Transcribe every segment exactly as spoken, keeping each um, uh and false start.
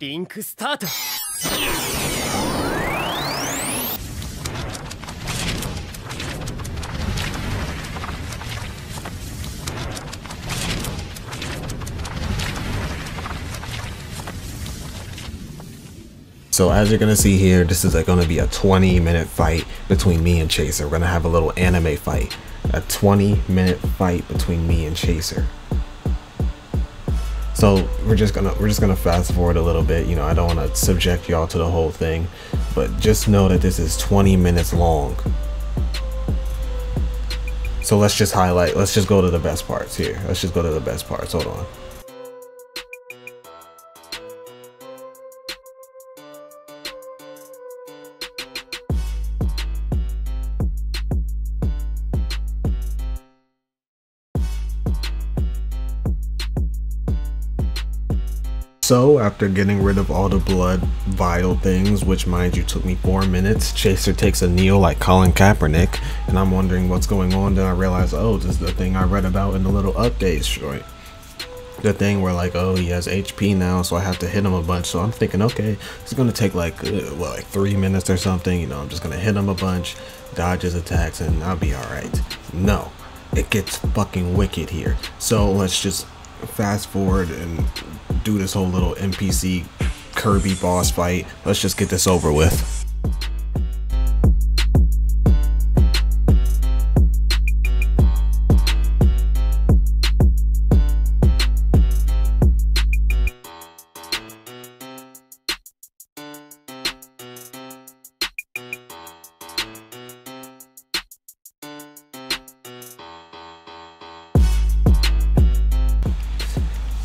リンクスタート。So as you're going to see here, this is going to be a twenty minute fight between me and Chaser. We're going to have a little anime fight. A twenty minute fight between me and Chaser. So we're just gonna we're just gonna fast forward a little bit. You know, I don't want to subject y'all to the whole thing, but just know that this is twenty minutes long. So let's just highlight. Let's just go to the best parts here. Let's just go to the best parts. Hold on. So after getting rid of all the blood vital things, which mind you took me four minutes, Chaser takes a Neo like Colin Kaepernick, and I'm wondering what's going on. Then I realize, oh, this is the thing I read about in the little updates short. The thing where like, oh, he has H P now, so I have to hit him a bunch. So I'm thinking, okay, it's gonna take like uh, well, like three minutes or something. You know, I'm just gonna hit him a bunch, dodge his attacks, and I'll be all right. No, it gets fucking wicked here. So let's just fast forward and do this whole little N P C Kirby boss fight. Let's just get this over with.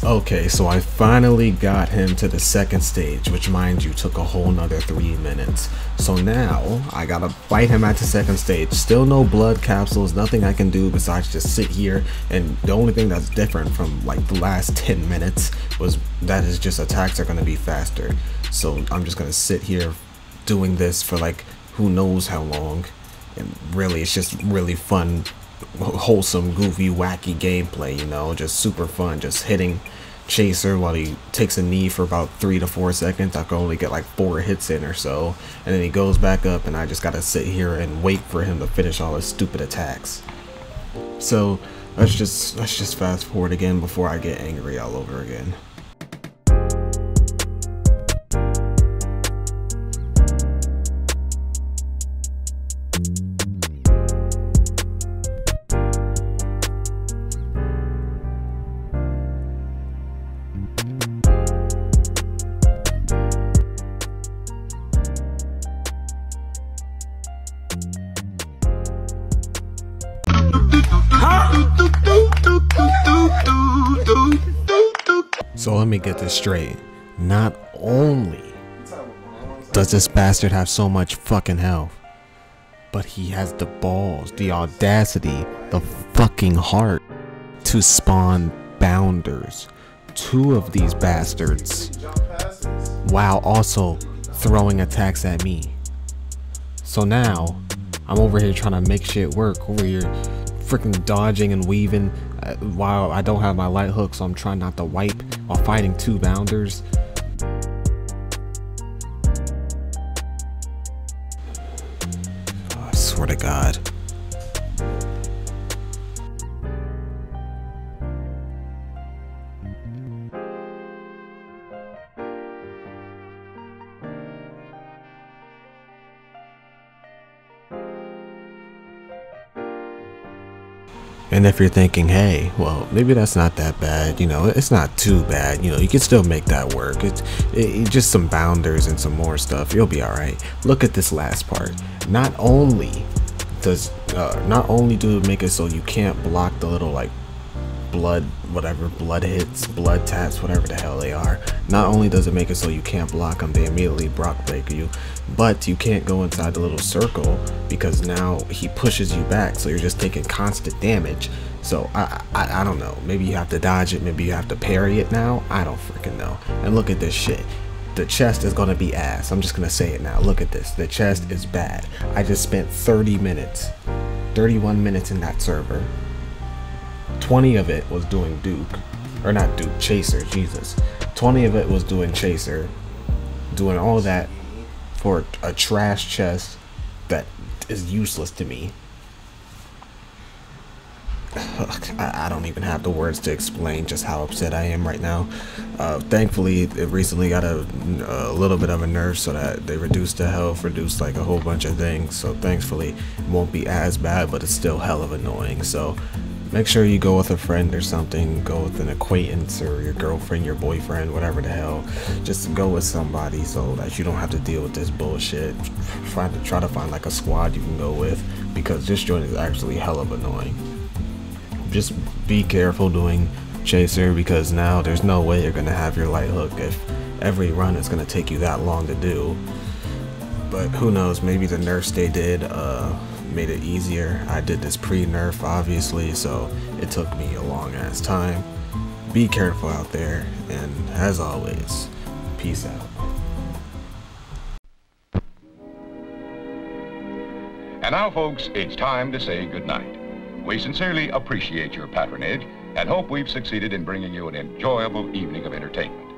Okay, so I finally got him to the second stage, which mind you took a whole nother three minutes. So now I gotta fight him at the second stage. Still no blood capsules, nothing I can do besides just sit here. And the only thing that's different from like the last ten minutes was that is just attacks are gonna be faster. So I'm just gonna sit here doing this for like who knows how long. And really, it's just really fun, wholesome, goofy, wacky gameplay, you know, just super fun, just hitting Chaser while he takes a knee for about three to four seconds. I can only get like four hits in or so, and then he goes back up, and I just gotta sit here and wait for him to finish all his stupid attacks. So let's just let's just fast forward again before I get angry all over again. So let me get this straight. Not only does this bastard have so much fucking health, but he has the balls, the audacity, the fucking heart to spawn bounders. Two of these bastards, while also throwing attacks at me. So now I'm over here trying to make shit work, over here freaking dodging and weaving uh, while I don't have my light hook, so I'm trying not to wipe while fighting two bounders. Oh, I swear to God. And if you're thinking, hey, well, maybe that's not that bad, you know, it's not too bad, you know, you can still make that work. It's it, just some bounders and some more stuff. You'll be all right. Look at this last part. Not only does uh, not only do it make it so you can't block the little like blood, whatever, blood hits, blood taps, whatever the hell they are. Not only does it make it so you can't block them, they immediately block break you, but you can't go inside the little circle because now he pushes you back, so you're just taking constant damage. So I, I I don't know, maybe you have to dodge it, maybe you have to parry it now, I don't freaking know. And look at this shit. The chest is gonna be ass. I'm just gonna say it now. Look at this. The chest is bad. I just spent thirty minutes, thirty-one minutes in that server. twenty of it was doing Duke, or not Duke, Chaser, Jesus. twenty of it was doing Chaser, doing all that for a trash chest that is useless to me. I don't even have the words to explain just how upset I am right now. Uh, thankfully, it recently got a, a little bit of a nerf, so that they reduced the health, reduced like a whole bunch of things. So thankfully, it won't be as bad, but it's still hell of annoying. So make sure you go with a friend or something. Go with an acquaintance or your girlfriend, your boyfriend, whatever the hell. Just go with somebody so that you don't have to deal with this bullshit. Try to, try to find like a squad you can go with, because this joint is actually hell of annoying. Just be careful doing Chaser, because now there's no way you're going to have your light hook if every run is going to take you that long to do. But who knows, maybe the nerfs they did uh, made it easier. I did this pre-nerf obviously, so it took me a long ass time. Be careful out there, and as always, peace out. And now folks, it's time to say goodnight. We sincerely appreciate your patronage and hope we've succeeded in bringing you an enjoyable evening of entertainment.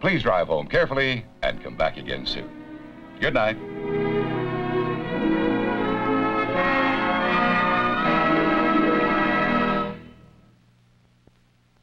Please drive home carefully and come back again soon. Good night.